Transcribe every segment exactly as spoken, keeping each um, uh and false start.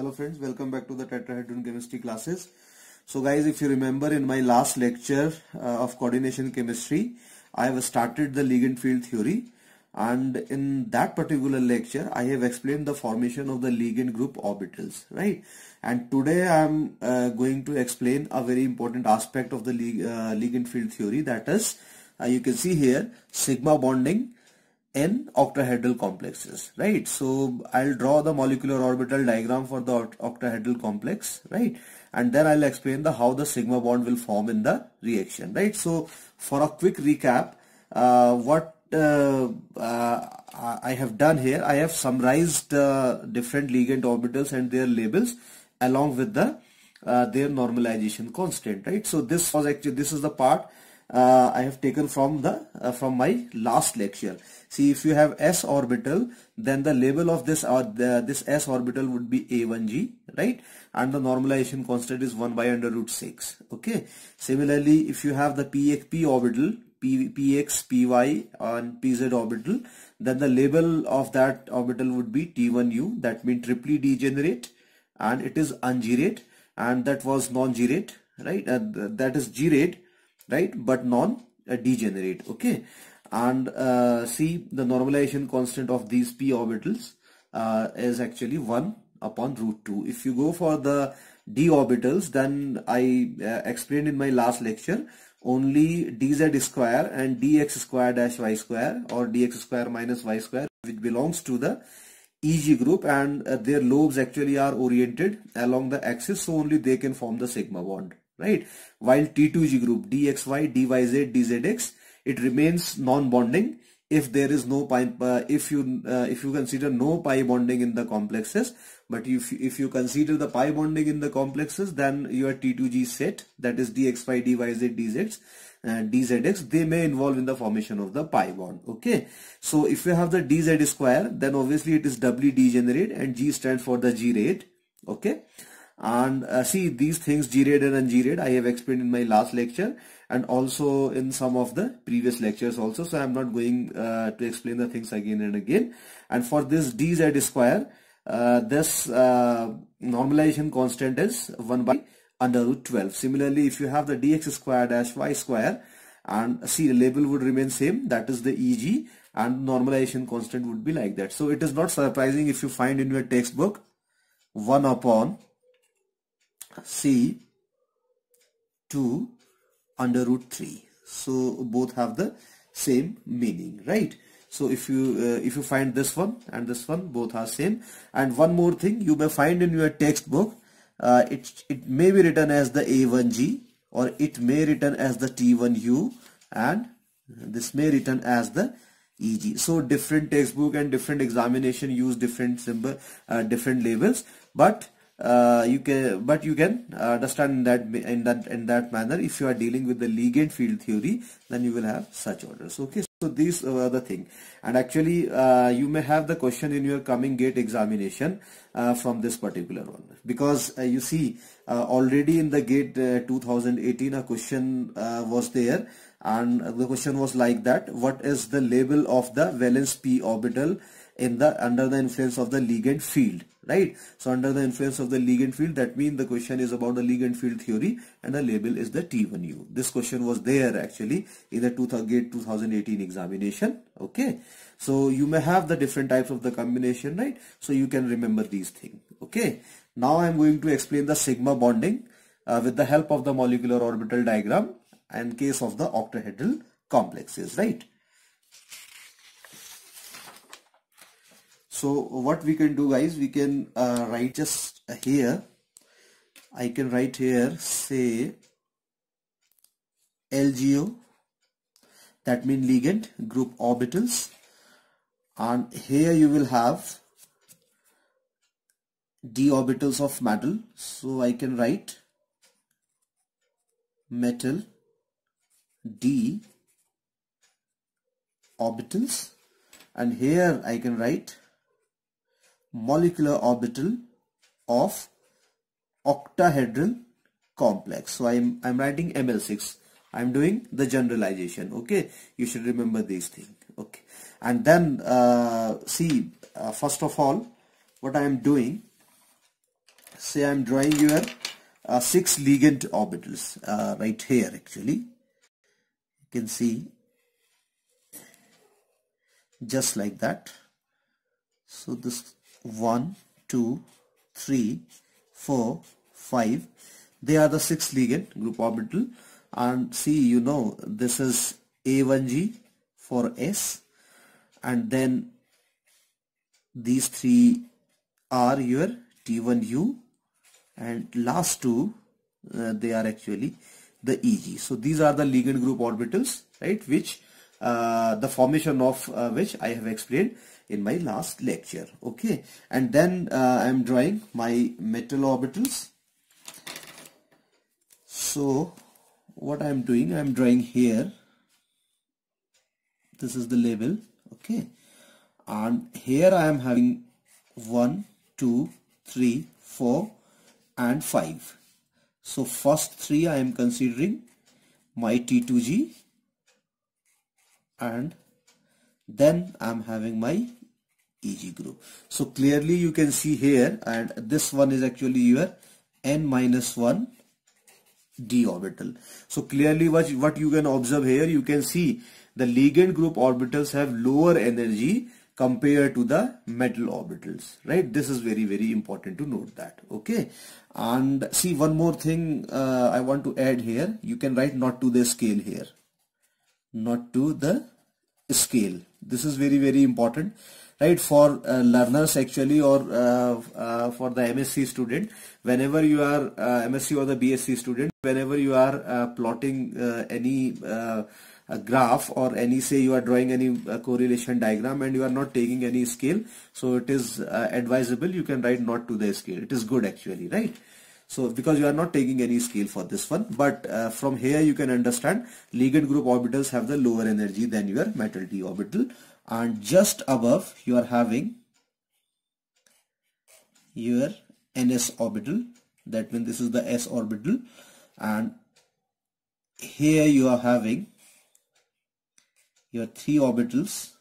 Hello friends, welcome back to the tetrahedron chemistry classes. So guys, if you remember in my last lecture uh, of coordination chemistry, I have started the ligand field theory, and in that particular lecture I have explained the formation of the ligand group orbitals, right? And today I am uh, going to explain a very important aspect of the lig uh, ligand field theory, that is uh, you can see here sigma bonding in octahedral complexes, right? So I'll draw the molecular orbital diagram for the octahedral complex, right? And then I'll explain the how the sigma bond will form in the reaction, right? So for a quick recap, uh, what uh, uh, I have done here, I have summarized uh, different ligand orbitals and their labels along with the uh, their normalization constant, right? So this was actually this is the part Uh, I have taken from the uh, from my last lecture. See, if you have s orbital, then the label of this or the, this s orbital would be a one g, right? And the normalization constant is one by under root six. Okay. Similarly, if you have the px p orbital, p px py and pz orbital, then the label of that orbital would be t one u. That means triply degenerate, and it is ungerate, and that was non-gerate, right? And that is gerate, right, but non degenerate. Okay, and uh, see, the normalization constant of these p orbitals uh, is actually one upon root two. If you go for the d orbitals, then I uh, explained in my last lecture only dz square and dx square dash y square or dx square minus y square, which belongs to the E G group, and uh, their lobes actually are oriented along the axis, so only they can form the sigma bond, right? While T two G group D X Y, D Y Z, D Z X, it remains non-bonding if there is no pi, uh, if you uh, if you consider no pi bonding in the complexes. But if if you consider the pi bonding in the complexes, then your T two G set, that is D X Y, D Y Z, D Z X, uh, D Z X, they may involve in the formation of the pi bond. Okay, so if you have the D Z square, then obviously it is doubly degenerate, and G stands for the G rate. Okay. And uh, see, these things gerate and ungerate I have explained in my last lecture and also in some of the previous lectures also, so I am not going uh, to explain the things again and again. And for this dz square, uh, this uh, normalization constant is one by under root twelve. Similarly, if you have the dx square dash y square, and see, the label would remain same, that is the E G, and normalization constant would be like that. So it is not surprising if you find in your textbook one upon C two under root three. So both have the same meaning, right? So if you uh, if you find this one and this one, both are same. And one more thing you may find in your textbook, uh, it it may be written as the A one G, or it may written as the T one U, and this may written as the E G. So different textbook and different examination use different symbol, uh, different labels, but Uh, you can, but you can understand that in that in that manner. If you are dealing with the ligand field theory, then you will have such orders. Okay, so these are the thing. And actually, uh, you may have the question in your coming GATE examination uh, from this particular one, because uh, you see, uh, already in the GATE uh, two thousand eighteen, a question uh, was there, and the question was like that: what is the label of the valence p orbital in the under the influence of the ligand field? Right, so under the influence of the ligand field, that means the question is about the ligand field theory, and the label is the T one U. This question was there actually in the GATE two thousand eighteen examination. Okay, so you may have the different types of the combination, right? So you can remember these things. Okay, now I am going to explain the sigma bonding uh, with the help of the molecular orbital diagram in case of the octahedral complexes, right? So what we can do, guys, we can uh, write just here, I can write here, say L G O, that means ligand group orbitals, and here you will have d orbitals of metal, so I can write metal d orbitals, and here I can write molecular orbital of octahedral complex. So I'm I'm writing M L six. I'm doing the generalization. Okay, you should remember these things. Okay, and then uh, see, uh, first of all, what I am doing, say I am drawing your uh, six ligand orbitals uh, right here. Actually you can see just like that. So this one, two, three, four, five, they are the six ligand group orbital. And see, you know, this is A one G for S, and then these three are your T one U, and last two uh, they are actually the E G. So these are the ligand group orbitals, right, which uh, the formation of uh, which I have explained in my last lecture. Okay, and then uh, I am drawing my metal orbitals. So what I am doing, I am drawing here, this is the label, okay, and here I am having one, two, three, four and five. So first three I am considering my T two G, and then I am having my E G group. So clearly you can see here, and this one is actually your N minus one d orbital. So clearly what, what you can observe here, you can see the ligand group orbitals have lower energy compared to the metal orbitals, right? This is very very important to note that. Okay, and see one more thing uh, I want to add here. You can write not to the scale here, not to the scale. This is very very important, right, for uh, learners actually, or uh, uh, for the M S C student. Whenever you are uh, M S C or the B S C student, whenever you are uh, plotting uh, any uh, a graph, or any, say you are drawing any uh, correlation diagram and you are not taking any scale, so it is uh, advisable, you can write not to the scale. It is good actually, right? So because you are not taking any scale for this one, but uh, from here you can understand ligand group orbitals have the lower energy than your metal d orbital. And just above you are having your N S orbital, that means this is the S orbital, and here you are having your three orbitals,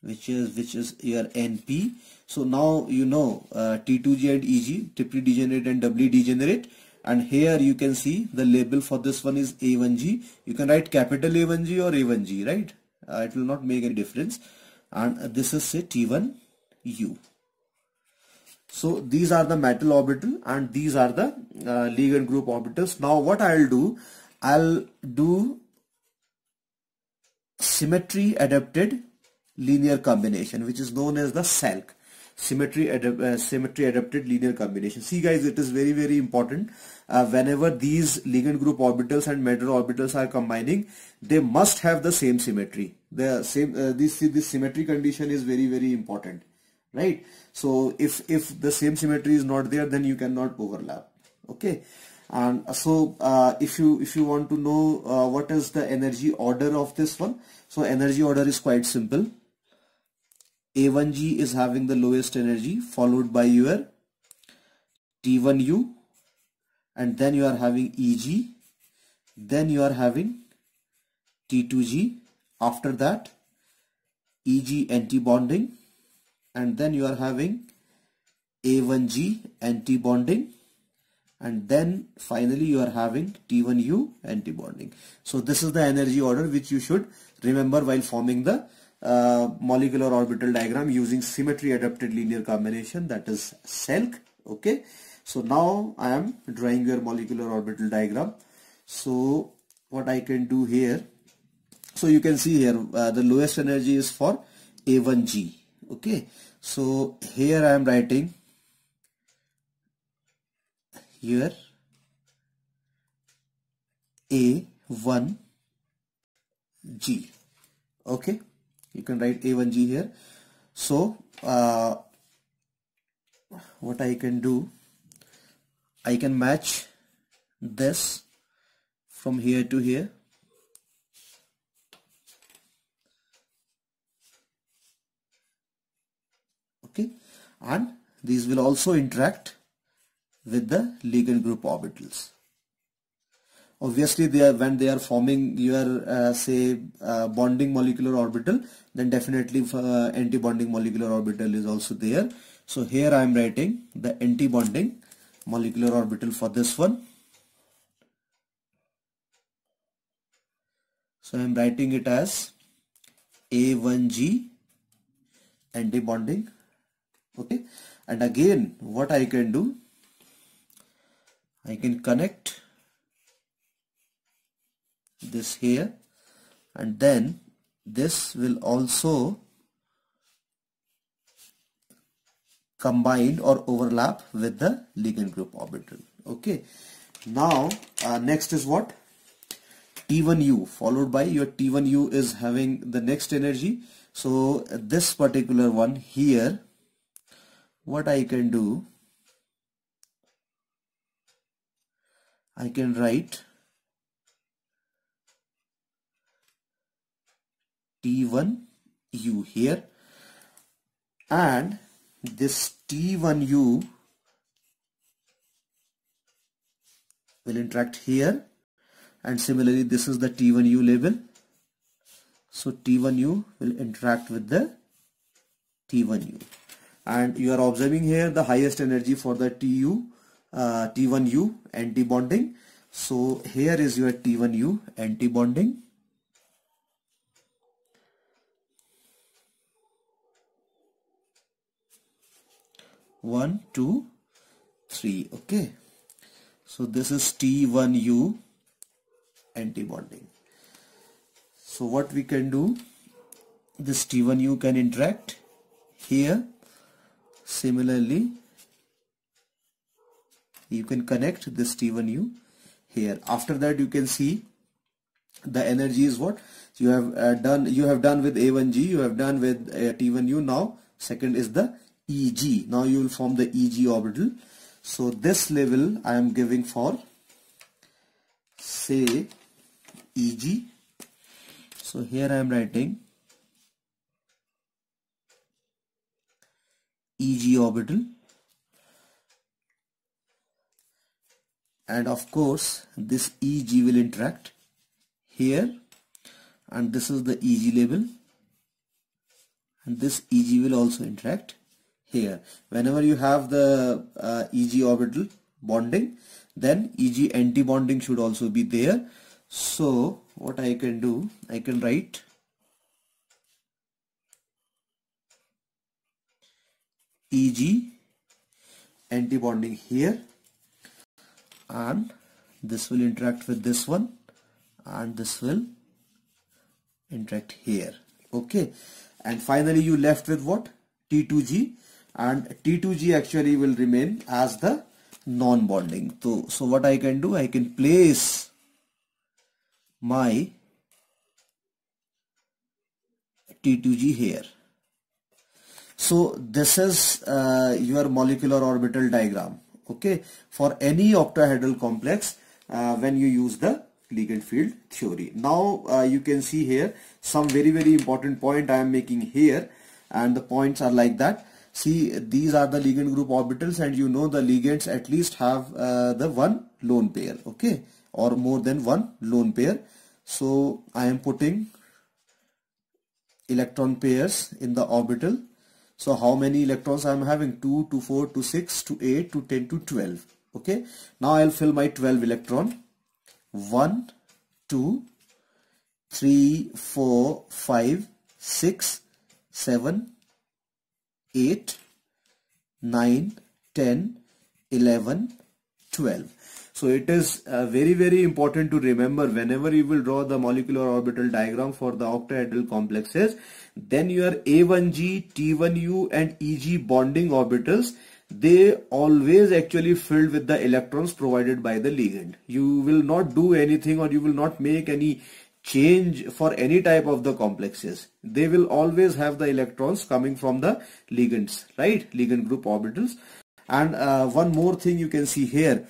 which is which is your N P. So now you know uh, T two G and E G, triply degenerate and doubly degenerate. And here you can see the label for this one is A one G. You can write capital A one G or A one G, right? Uh, it will not make any difference. And this is say T one U. So these are the metal orbital and these are the uh, ligand group orbitals. Now what I'll do, I'll do symmetry adapted linear combination, which is known as the S A L C, symmetry adap uh, symmetry adapted linear combination. See guys, it is very very important. Uh, whenever these ligand group orbitals and metal orbitals are combining, they must have the same symmetry. The same uh, this this symmetry condition is very very important, right? So if if the same symmetry is not there, then you cannot overlap. Okay. And so uh, if you if you want to know uh, what is the energy order of this one, so energy order is quite simple. A one G is having the lowest energy, followed by your T one U, and then you are having E G, then you are having T two G, after that E G anti-bonding, and then you are having A one G anti-bonding, and then finally you are having T one U antibonding. So this is the energy order which you should remember while forming the uh, molecular orbital diagram using symmetry adapted linear combination, that is S A L C. Okay, so now I am drawing your molecular orbital diagram. So what I can do here, so you can see here uh, the lowest energy is for A one G. Okay, so here I am writing here A one G. Okay, you can write A one G here. So uh, what I can do, I can match this from here to here. Okay, and these will also interact with the ligand group orbitals. Obviously they are, when they are forming your uh, say uh, bonding molecular orbital, then definitely uh, anti-bonding molecular orbital is also there. So here I am writing the antibonding molecular orbital for this one. So I am writing it as A one G antibonding. Okay, and again what I can do, I can connect this here, and then this will also combine or overlap with the ligand group orbital. Okay, now uh, next is what? T one U, followed by your T one U is having the next energy. So this particular one here, what I can do, I can write T one U here, and this T one U will interact here, and similarly this is the T one U label, so T one U will interact with the T one U, and you are observing here the highest energy for the T U uh, T one U antibonding. So here is your T one U antibonding. one, two, three. Okay, so this is T one U antibonding. So what we can do, this T one U can interact here, similarly you can connect this T one U here. After that you can see the energy is what you have uh, done you have done with A one G, you have done with uh, T one U. Now second is the E G. Now you will form the E G orbital. So this level I am giving for, say, E G. So here I am writing E G orbital, and of course this E G will interact here, and this is the E G label, and this E G will also interact here. Whenever you have the uh, E G orbital bonding, then E G antibonding should also be there. So what I can do, I can write E G antibonding here, and this will interact with this one, and this will interact here. Okay, and finally you left with what? T two G, and T two G actually will remain as the non-bonding. So, so what I can do, I can place my T two G here. So this is uh, your molecular orbital diagram, okay, for any octahedral complex uh, when you use the ligand field theory. Now uh, you can see here some very very important point I am making here, and the points are like that. See, these are the ligand group orbitals, and you know the ligands at least have uh, the one lone pair, okay, or more than one lone pair. So I am putting electron pairs in the orbital. So how many electrons I am having? two to four to six to eight to ten to twelve. Okay, now I'll fill my twelve electron. one, two, three, four, five, six, seven, eight, nine, ten, eleven, twelve. So it is uh, very very important to remember whenever you will draw the molecular orbital diagram for the octahedral complexes, then your A one G, T one U and E G bonding orbitals, they always actually filled with the electrons provided by the ligand. You will not do anything, or you will not make any change for any type of the complexes. They will always have the electrons coming from the ligands, right, ligand group orbitals. And uh, one more thing you can see here,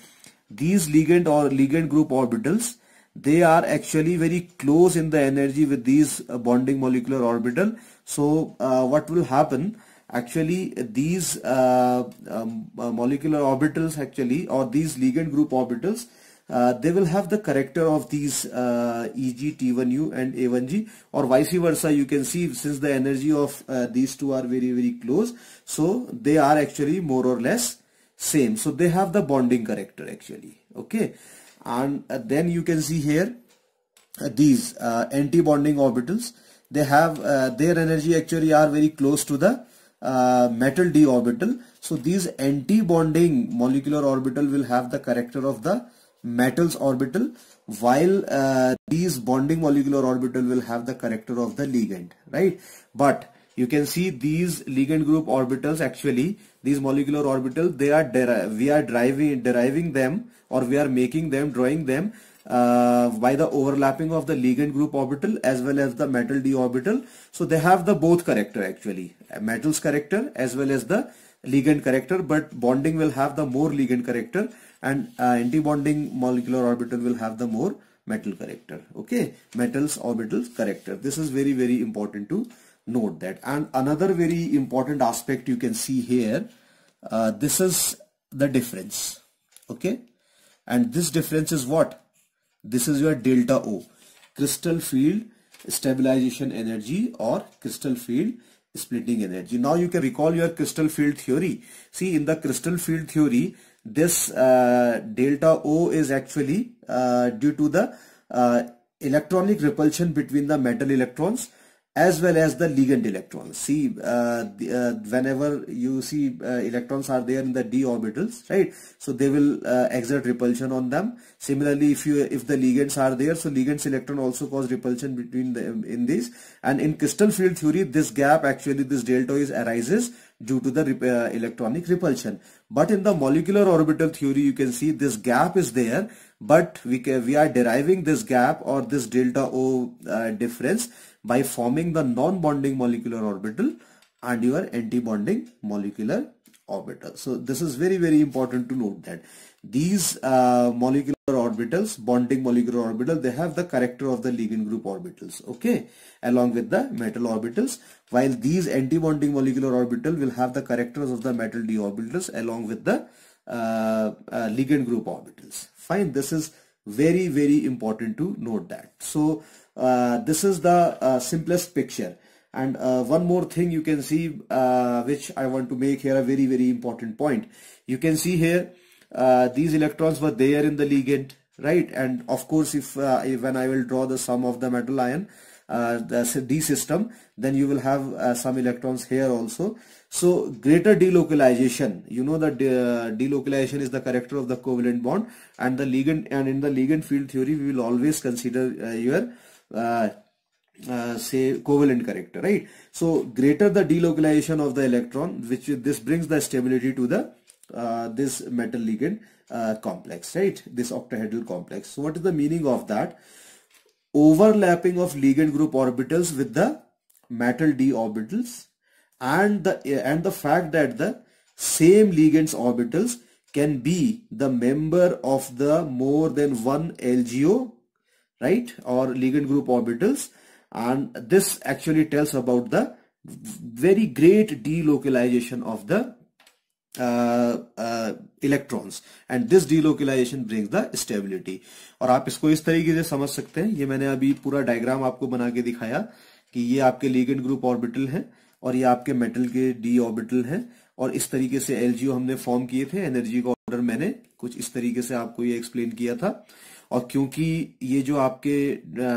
these ligand or ligand group orbitals, they are actually very close in the energy with these uh, bonding molecular orbital. So uh, what will happen actually, these uh, um, uh, molecular orbitals actually, or these ligand group orbitals, uh, they will have the character of these uh, E G, T one U and A one G, or vice versa. You can see since the energy of uh, these two are very very close, so they are actually more or less same. So they have the bonding character actually. Okay, and uh, then you can see here uh, these uh, anti-bonding orbitals. They have uh, their energy actually are very close to the Uh, metal d orbital. So these anti-bonding molecular orbital will have the character of the metals orbital, while uh, these bonding molecular orbital will have the character of the ligand, right? But you can see these ligand group orbitals actually, these molecular orbital, they are we are deriving deriving them, or we are making them, drawing them Uh, by the overlapping of the ligand group orbital as well as the metal d orbital. So they have the both character actually, metals character as well as the ligand character, but bonding will have the more ligand character, and uh, anti-bonding molecular orbital will have the more metal character. Okay, metals orbital character. This is very very important to note that. And another very important aspect you can see here, uh, this is the difference. Okay, and this difference is what? This is your delta O, crystal field stabilization energy or crystal field splitting energy. Now you can recall your crystal field theory. See, in the crystal field theory, this uh, delta O is actually uh, due to the uh, electronic repulsion between the metal electrons as well as the ligand electrons. See, uh, the, uh, whenever you see uh, electrons are there in the d orbitals, right? So they will uh, exert repulsion on them. Similarly, if you if the ligands are there, so ligands electron also cause repulsion between them in these. And in crystal field theory, this gap actually, this delta is arises due to the rep uh, electronic repulsion. But in the molecular orbital theory, you can see this gap is there, but we can, we are deriving this gap or this delta O uh, difference by forming the non-bonding molecular orbital and your anti-bonding molecular orbital. So this is very very important to note that these uh, molecular orbitals, bonding molecular orbital, they have the character of the ligand group orbitals, okay, along with the metal orbitals, while these anti-bonding molecular orbital will have the characters of the metal d orbitals along with the uh, uh, ligand group orbitals. Fine, this is very very important to note that. So Uh, this is the uh, simplest picture. And uh, one more thing you can see, uh, which I want to make here a very very important point. You can see here uh, these electrons were there in the ligand, right? And of course, if, uh, if when I will draw the sum of the metal ion, uh, the d system, then you will have uh, some electrons here also. So greater delocalization, you know that uh, delocalization is the character of the covalent bond, and the ligand, and in the ligand field theory we will always consider uh, your Uh, uh, say covalent character, right? So greater the delocalization of the electron, which this brings the stability to the uh, this metal ligand uh, complex, right? This octahedral complex. So what is the meaning of that? Overlapping of ligand group orbitals with the metal d orbitals, and the and the fact that the same ligands orbitals can be the member of the more than one L G O, right, or ligand group orbitals. And this actually tells about the very great delocalization of the uh, uh, electrons, and this delocalization brings the stability. और आप इसको इस तरीके से समझ सकते हैं, ये मैंने अभी पूरा डायग्राम आपको बना के दिखाया कि ये आपके ligand group orbital हैं और ये आपके metal के d orbital हैं, और इस तरीके से L G O हमने फॉर्म किए थे, एनर्जी का ऑर्डर मैंने कुछ इस तरीके से आपको ये एक्सप्लेन किया था। और क्योंकि ये जो आपके आ,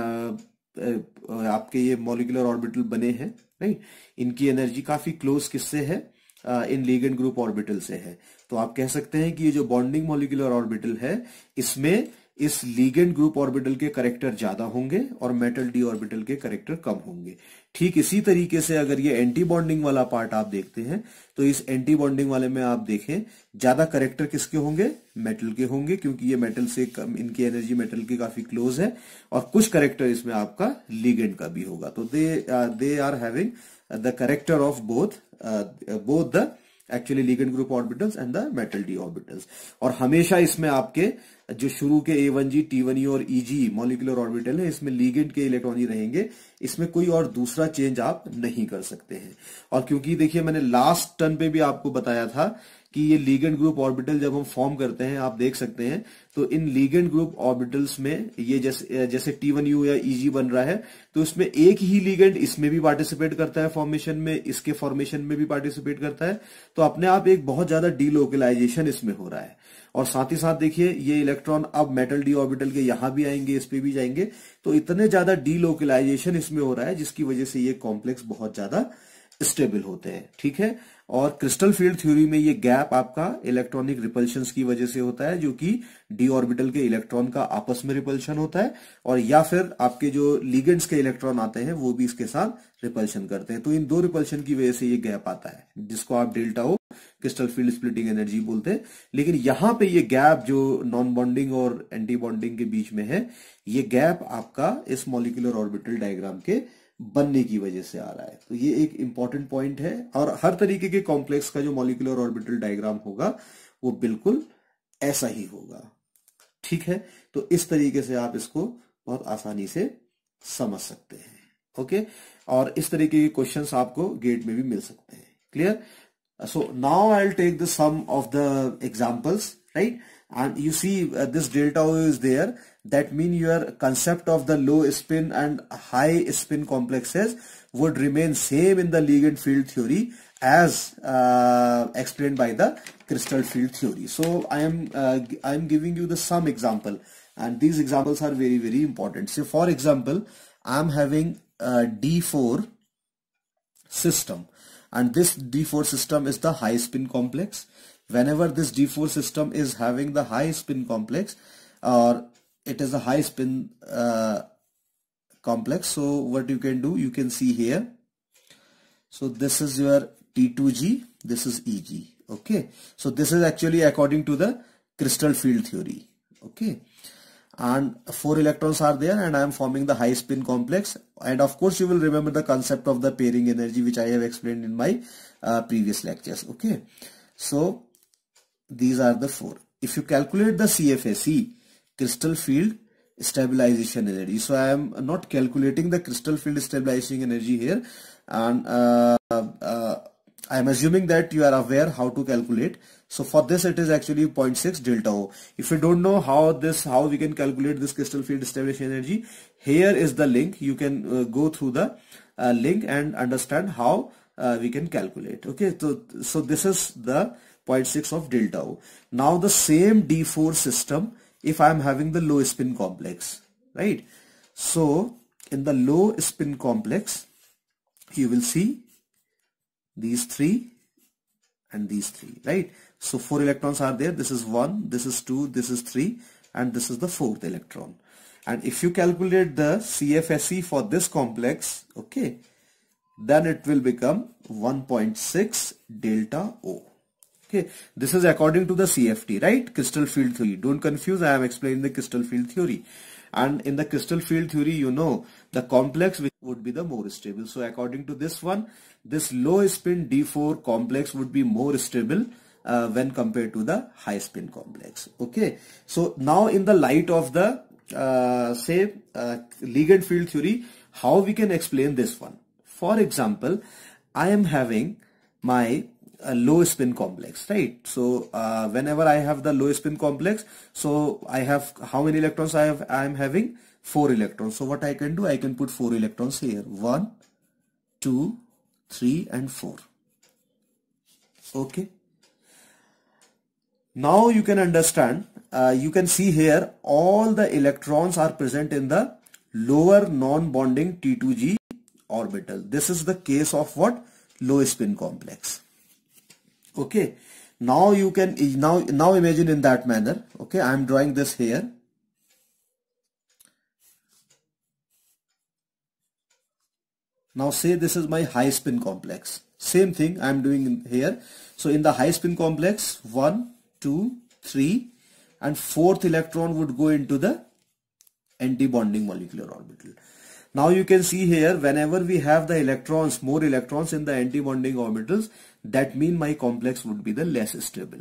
आपके ये मॉलिक्यूलर ऑर्बिटल बने हैं, राइट, इनकी एनर्जी काफी क्लोज किससे है? आ, इन लिगेंड ग्रुप ऑर्बिटल से है। तो आप कह सकते हैं कि ये जो बॉन्डिंग मॉलिक्यूलर ऑर्बिटल है, इसमें इस लिगेंड ग्रुप ऑर्बिटल के करेक्टर ज्यादा होंगे और मेटल डी ऑर्बिटल के करेक्टर कम होंगे। ठीक इसी तरीके से अगर ये एंटी बॉन्डिंग वाला पार्ट आप देखते हैं, तो इस एंटी बॉन्डिंग वाले में आप देखें ज्यादा करेक्टर किसके होंगे? मेटल के होंगे, क्योंकि ये मेटल से कम, इनकी एनर्जी मेटल के काफी क्लोज है, और कुछ करेक्टर इसमें आपका लिगेंड का भी होगा। तो they they are having the character of both both the actually ligand group orbitals and the metal D orbitals. और हमेशा इसमें आपके जो शुरू के A one G, T one U और E G मॉलिक्यूलर ऑर्बिटल है, इसमें लिगेंड के इलेक्ट्रॉन ही रहेंगे, इसमें कोई और दूसरा चेंज आप नहीं कर सकते हैं। और क्योंकि देखिए मैंने लास्ट टर्न पे भी आपको बताया था कि ये लीगेंड ग्रुप ऑर्बिटल जब हम फॉर्म करते हैं आप देख सकते हैं, तो इन लीगेंड ग्रुप ऑर्बिटल्स में ये जैसे जैसे टी वन यू या ईजी बन रहा है, तो इसमें एक ही लीगेंड इसमें भी पार्टिसिपेट करता है फॉर्मेशन में, इसके फॉर्मेशन में भी पार्टिसिपेट करता है, तो अपने आप एक बहुत ज्यादा डीलोकलाइजेशन इसमें हो रहा है। और साथ ही साथ देखिए ये इलेक्ट्रॉन अब मेटल डी ऑर्बिटल के यहां भी आएंगे, इस पे भी जाएंगे, तो इतने ज्यादा डीलोकलाइजेशन इसमें हो रहा है जिसकी वजह से ये कॉम्प्लेक्स बहुत ज्यादा स्टेबल होते हैं। ठीक है, और क्रिस्टल फील्ड थ्योरी में ये गैप आपका इलेक्ट्रॉनिक रिपल्शन की वजह से होता है, जो कि डी ऑर्बिटल के इलेक्ट्रॉन का आपस में रिपल्शन होता है, और या फिर आपके जो लिगेंड्स के इलेक्ट्रॉन आते हैं वो भी इसके साथ रिपल्शन करते हैं, तो इन दो रिपल्शन की वजह से ये गैप आता है, जिसको आप delta O crystal field splitting energy बोलते हैं। लेकिन यहां पे ये गैप जो नॉन बॉन्डिंग और एंटी बॉन्डिंग के बीच में है, ये गैप आपका इस मॉलिक्यूलर ऑर्बिटल डायग्राम के बनने की वजह से आ रहा है। तो ये एक इंपॉर्टेंट पॉइंट है, और हर तरीके के कॉम्प्लेक्स का जो मॉलिक्यूलर ऑर्बिटल डायग्राम होगा वो बिल्कुल ऐसा ही होगा। ठीक है, तो इस तरीके से आप इसको बहुत आसानी से समझ सकते हैं। ओके, और इस तरीके के क्वेश्चंस आपको गेट में भी मिल सकते हैं। Clear? So now I will take the some of the examples, right? And you see uh, this delta O is there. That mean your concept of the low spin and high spin complexes would remain same in the ligand field theory as uh, explained by the crystal field theory. So I am uh, I am giving you the some example, and these examples are very very important. So for example, I am having a D four system, and this D four system is the high spin complex. Whenever this D four system is having the high spin complex, or it is a high spin uh, complex, so what you can do, you can see here. So this is your T two G, this is E G. Okay, so this is actually according to the crystal field theory. Okay, and four electrons are there, and I am forming the high spin complex. And of course, you will remember the concept of the pairing energy, which I have explained in my uh, previous lectures. Okay, so these are the four. If you calculate the C F A C, crystal field stabilization energy, so I am not calculating the crystal field stabilizing energy here, and uh, uh, I am assuming that you are aware how to calculate. So for this it is actually zero point six delta O. If you don't know how this how we can calculate this crystal field stabilization energy, here is the link, you can uh, go through the uh, link and understand how uh, we can calculate. Okay, so so this is the zero point six of delta O. Now the same D four system, if I am having the low spin complex, right? So in the low spin complex, you will see these three and these three, right? So four electrons are there. This is one, this is two, this is three, and this is the fourth electron. And if you calculate the C F S E for this complex, okay, then it will become one point six delta O. Okay, this is according to the C F T, right? Crystal field theory. Don't confuse. I am explaining the crystal field theory, and in the crystal field theory, you know the complex which would be the more stable. So according to this one, this low spin D four complex would be more stable uh, when compared to the high spin complex. Okay. So now in the light of the uh, say uh, ligand field theory, how we can explain this one? For example, I am having my a low spin complex, right? So uh, whenever I have the low spin complex, so I have how many electrons I have? I am having four electrons. So what I can do, I can put four electrons here, one, two, three, and four. Okay. Now you can understand. Uh, you can see here all the electrons are present in the lower non-bonding T two G orbital. This is the case of what? Low spin complex. Okay, now you can now now imagine in that manner. Okay, I am drawing this here. Now say this is my high spin complex. Same thing I am doing here. So in the high spin complex, one, two, three, and fourth electron would go into the anti-bonding molecular orbital. Now you can see here, whenever we have the electrons, more electrons in the anti-bonding orbitals, that mean my complex would be the less stable.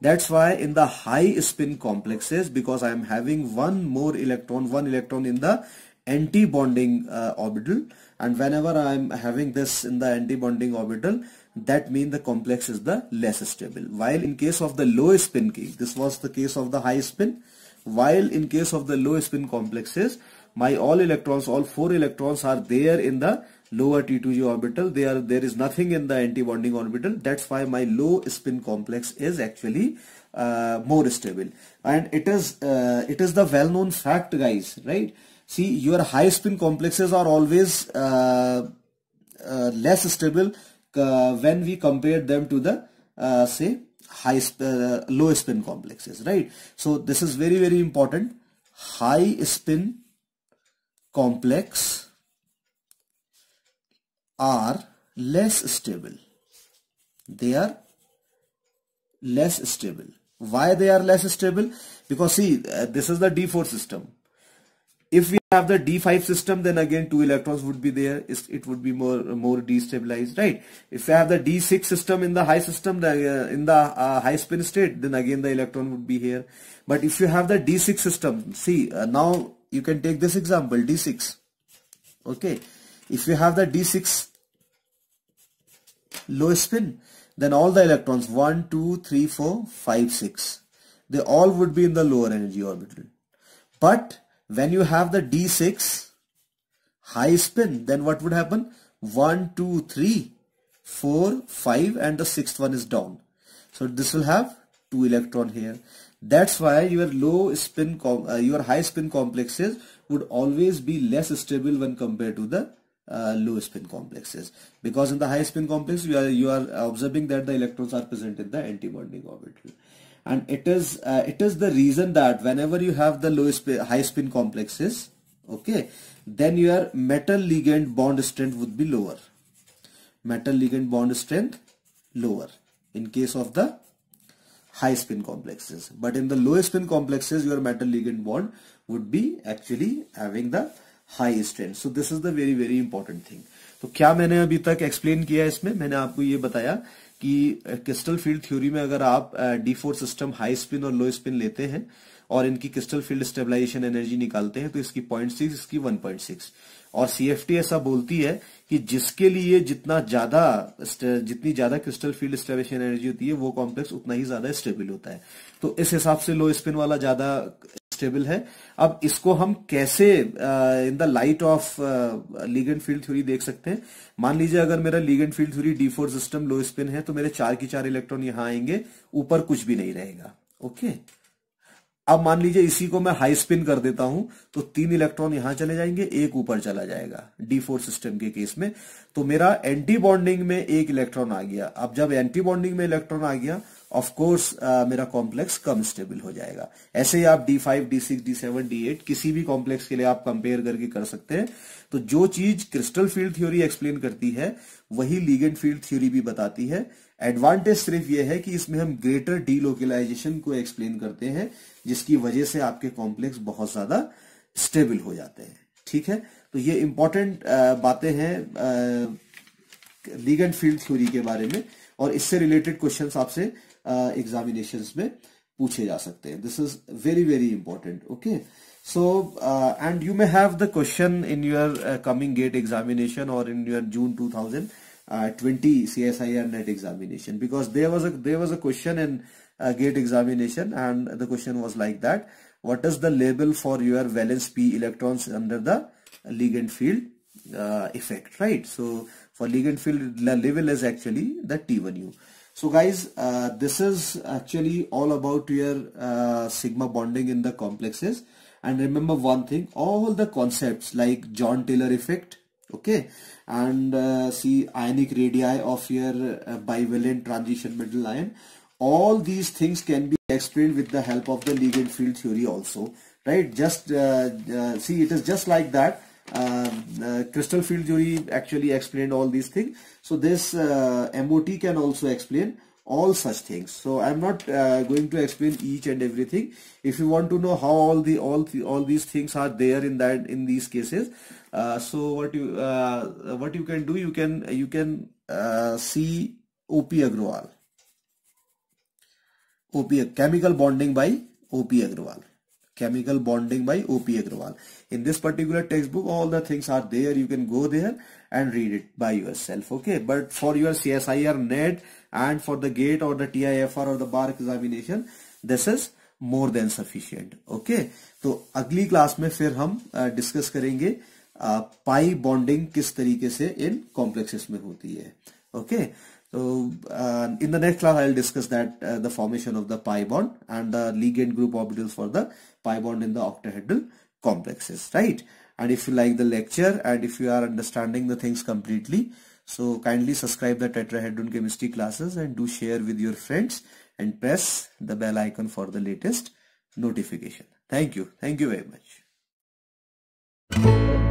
That's why in the high spin complexes, because I am having one more electron, one electron in the anti-bonding uh, orbital, and whenever I am having this in the anti-bonding orbital, that means the complex is the less stable. While in case of the low spin cake, this was the case of the high spin. While in case of the low spin complexes, my all electrons, all four electrons are there in the lower T two G orbital. They are, there is nothing in the antibonding orbital. That's why my low spin complex is actually uh, more stable. And it is, uh, it is the well-known fact, guys, right? See, your high spin complexes are always uh, uh, less stable uh, when we compare them to the uh, say high sp uh, low spin complexes, right? So this is very very important. High spin complex are less stable. They are less stable. Why they are less stable? Because see, uh, this is the D four system. If we have the D five system, then again two electrons would be there. It would be more more destabilized, right? If I have the D six system in the high system, the, uh, in the uh, high spin state, then again the electron would be here. But if you have the D six system, see uh, now you can take this example D six. Okay, if you have the D six low spin, then all the electrons one, two, three, four, five, six, they all would be in the lower energy orbital. But when you have the D six high spin, then what would happen? one, two, three, four, five, and the sixth one is down. So this will have two electron here. That's why your low spin, uh, your high spin complexes would always be less stable when compared to the uh, low spin complexes. Because in the high spin complex, you are you are observing that the electrons are present in the antibonding orbital. And it is uh, it is the reason that whenever you have the low sp high spin complexes, okay, then your metal ligand bond strength would be lower. Metal ligand bond strength lower in case of the high spin complexes. But in the low spin complexes, your metal ligand bond would be actually having the high strength. So this is the very very important thing. तो क्या मैंने अभी तक explain किया है इसमें? मैंने आपको ये बताया कि क्रिस्टल फील्ड थ्योरी में अगर आप D four system high spin और लो स्पिन लेते हैं और इनकी क्रिस्टल फील्ड स्टेबलाइजेशन एनर्जी निकालते हैं तो इसकी पॉइंट सिक्स, इसकी वन पॉइंट सिक्स, और सीएफटी ऐसा बोलती है कि जिसके लिए जितना ज्यादा जितनी ज्यादा क्रिस्टल फील्ड स्टेबलाइजेशन एनर्जी होती है वो कॉम्प्लेक्स उतना ही ज्यादा स्टेबल होता है. तो इस हिसाब से लो स्पिन वाला ज्यादा स्टेबल है. अब इसको हम कैसे in the light of ligand field theory देख सकते हैं? मान लीजिए अगर मेरा ligand field theory D four system low spin है तो मेरे चार की चार इलेक्ट्रॉन यहां आएंगे, ऊपर कुछ भी नहीं रहेगा. ओके, अब मान लीजिए इसी को मैं हाई स्पिन कर देता हूं तो तीन इलेक्ट्रॉन यहां चले जाएंगे, एक ऊपर चला जाएगा डी फोर सिस्टम के केस में. तो मेरा एंटी बॉन्डिंग में एक इलेक्ट्रॉन आ गया. अब जब एंटी बॉन्डिंग में इलेक्ट्रॉन आ गया, ऑफ कोर्स uh, मेरा कॉम्प्लेक्स कम स्टेबल हो जाएगा. ऐसे ही आप D five, D six, D seven, D eight किसी भी कॉम्प्लेक्स के लिए आप कंपेयर करके कर सकते हैं. तो जो चीज क्रिस्टल फील्ड थ्योरी एक्सप्लेन करती है वही लिगेंड फील्ड थ्योरी भी बताती है. एडवांटेज सिर्फ यह है कि इसमें हम ग्रेटर डीलोकलाइजेशन को एक्सप्लेन करते हैं जिसकी वजह से आपके कॉम्प्लेक्स बहुत ज्यादा स्टेबल हो जाते हैं. ठीक है, तो ये इंपॉर्टेंट uh, बातें हैं uh, लिगेंड फील्ड थ्योरी के बारे में, और इससे रिलेटेड क्वेश्चंस आपसे एग्जामिनेशंस uh, में पूछे जा सकते हैं. This is very very important. Okay, so and you may have the question in your coming gate examination और in your June two thousand twenty C S I R net examination, because there was a there was a question in uh, gate examination and the question was like that: what is the label for your valence p electrons under the ligand field uh, effect, right? So for ligand field level is actually the T one U. So guys, uh, this is actually all about your uh, sigma bonding in the complexes. And remember one thing: all the concepts like John Taylor effect, okay, and uh, see ionic radii of your uh, bivalent transition metal ion, all these things can be explained with the help of the ligand field theory also, right? Just uh, uh, see, it is just like that. Uh, uh, crystal field theory actually explained all these things. So this uh, M O T can also explain all such things. So I'm not uh, going to explain each and everything. If you want to know how all the all the, all these things are there in that in these cases, uh, so what you uh, what you can do, you can you can uh, see O P Agrawal, O P chemical bonding by O P Agrawal. Chemical Bonding by O P Agrawal. In this particular textbook, all the things are there. You can go there and read it by yourself. Okay, but for your C S I R NET and for the GATE or the T I F R or the bar examination, this is more than sufficient. Okay, तो अगली class में फिर हम discuss करेंगे pi bonding किस तरीके से इन complexes में होती है. Okay, so uh, in the next class I will discuss that uh, the formation of the pi bond and the ligand group orbitals for the pi bond in the octahedral complexes, right? And if you like the lecture and if you are understanding the things completely, so kindly subscribe the tetrahedron chemistry classes and do share with your friends and press the bell icon for the latest notification. Thank you. Thank you very much.